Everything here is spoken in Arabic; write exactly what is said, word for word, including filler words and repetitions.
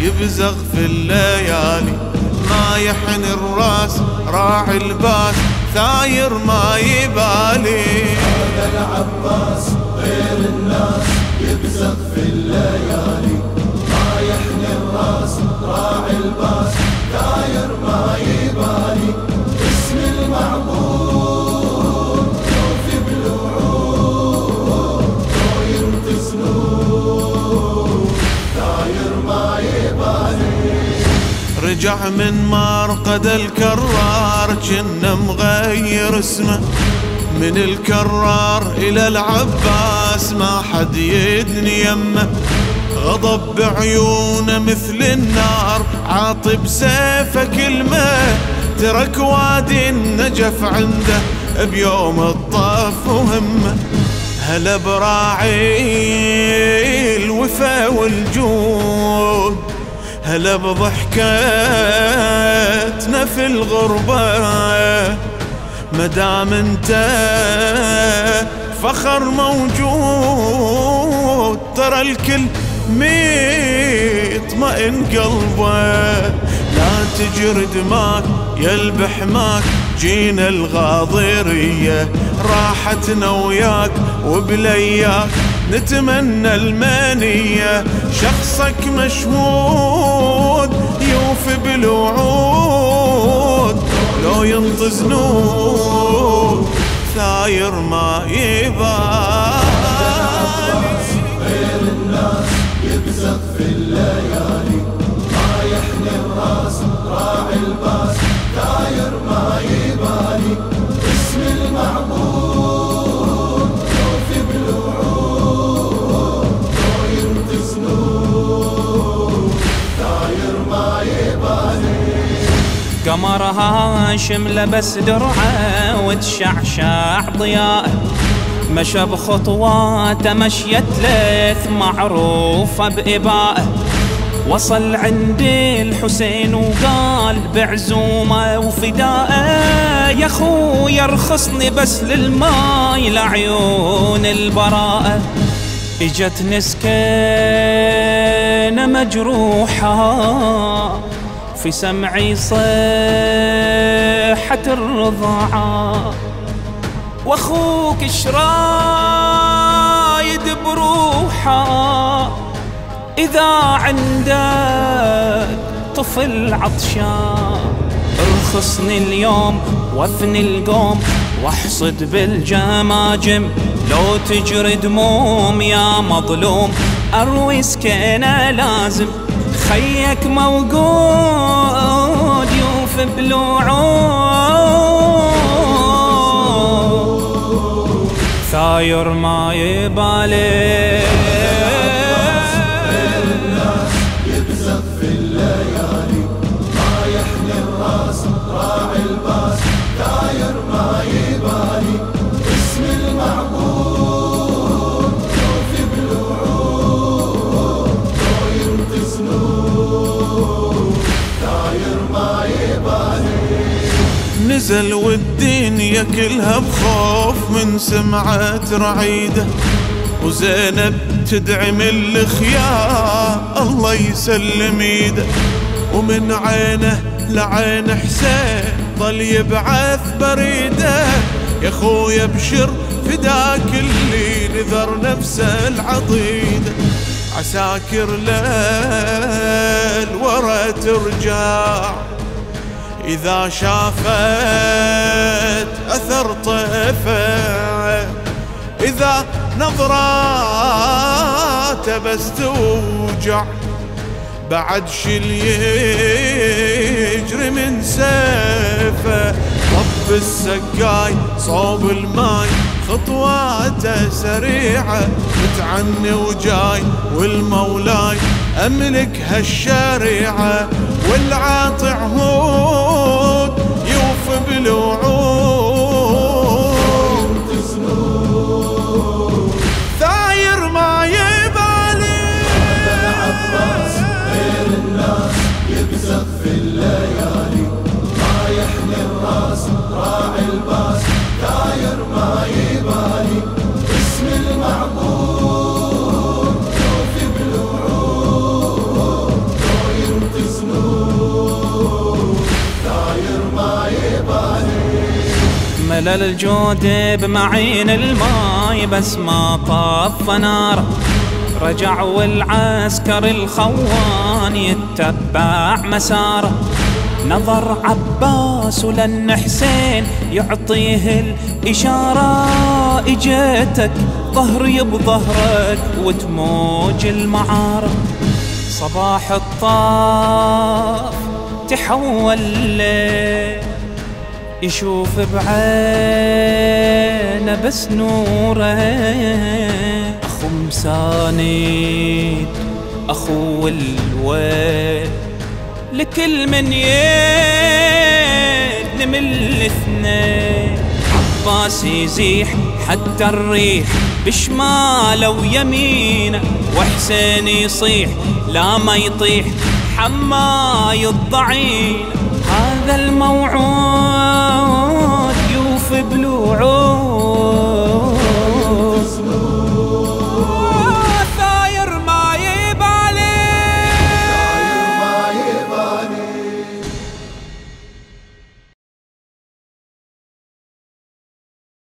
يبزغ في الليالي، ما يحن الراس راعي الباس ثاير ما يبالي. هذا العباس غير الناس يبزغ في الليالي، ما يحن الراس راعي الباس ثاير ما يبالي. اسم المعبود توفي بالوعود طاير تسنود ثاير ما يبالي. رجع من مرقد الكرار جن مغير اسمه، من الكرار إلى العباس ما حد يدني يمه. غضب بعيونه مثل النار عاطي بسيفه كلمة، ترك وادي النجف عنده بيوم الطف وهمه. هلا براعي الوفا والجود، هلا بضحكتنا في الغربة، مدام انت فخر موجود ترى الكل مطمئن قلبه. لا تجر دماك يا البحماك جينا الغاضرية، راحتنا وياك وبلياك نتمنى المنية. شخصك مشهود يوفي بالوعود، لو ينطي زنود ثاير ما يبالي. غير الناس يبزغ في الليالي، ما يحني الراس راعي الباس ثاير ما يبالي. اسم المعبود توفي بالوعود طاير تسنود ثاير ما يبالي. قمر هاشم لبس درعه وتشعشع ضياءه، مشى بخطواته مشيت ليث معروفه بإباءه. وصل عند الحسين وقال بعزومه وفدائه، يا خويا ارخصني بس للماي لعيون البراءه. اجت نسكينه مجروحه في سمعي صيحه الرضاعه، واخوك شرايد بروحه اذا عندك طفل عطشان. ارخصني اليوم وافني القوم واحصد بالجماجم، لو تجري دموم يا مظلوم اروي سكينه لازم. خيك موجود يوفي بلوعود ثاير ما يبالي. غير الناس يبزغ في الليالي، ما يحني الراس راعي الباس ثاير ما يبالي. اسم المعبود توفي بالوعود طاير تسنود ثاير ما يبالي. نزل والدنيا كلها بخوف من سمعة رعيده، وزينب تدعي من الخيار الله يسلم ايده. ومن عينه لعين حسين ظل يبعث بريده، يا خويا ابشر فداك اللي نذر نفسه العضيده. عساكر ليل ورا ترجع إذا شافت أثر طيفه، إذا نظراته بس توجع بعد شل يجري من سيفه. طب السقاي صوب الماي خطواته سريعه، متعني وجاي والمولاي أملك هالشريعه. والعاطي عهود يوفي بالوعود ثاير ما يبالي. هذا العباس غير الناس يبزغ في الليالي، ما يحني الراس راعي الباس ثاير ما يبالي. اسم المعبود توفي بالوعود للجود بمعين الماي، بس ما طف نار رجع والعسكر الخوان يتبع مساره. نظر عباس لن حسين يعطيه الإشارة، إجيتك ظهري بظهرك وتموج المعارة. صباح الطاف تحول ليل، يشوف بعينه بس نوره. أخو مساند أخو الويل، لكل من يد من الاثنين. عباس يزيح حتى الريح بشماله ويمينه، وحسين يصيح لا ما يطيح حماي الضعينه.